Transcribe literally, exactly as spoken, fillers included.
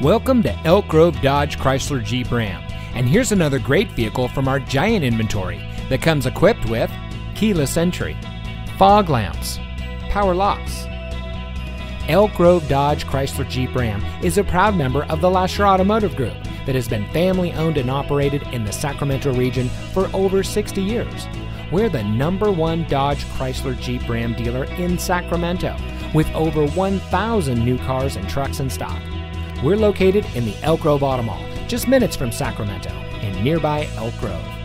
Welcome to Elk Grove Dodge Chrysler Jeep Ram, and here's another great vehicle from our giant inventory that comes equipped with keyless entry, fog lamps, power locks. Elk Grove Dodge Chrysler Jeep Ram is a proud member of the Lasher Automotive Group that has been family owned and operated in the Sacramento region for over sixty years. We're the number one Dodge Chrysler Jeep Ram dealer in Sacramento with over one thousand new cars and trucks in stock. We're located in the Elk Grove Auto Mall, just minutes from Sacramento, in nearby Elk Grove.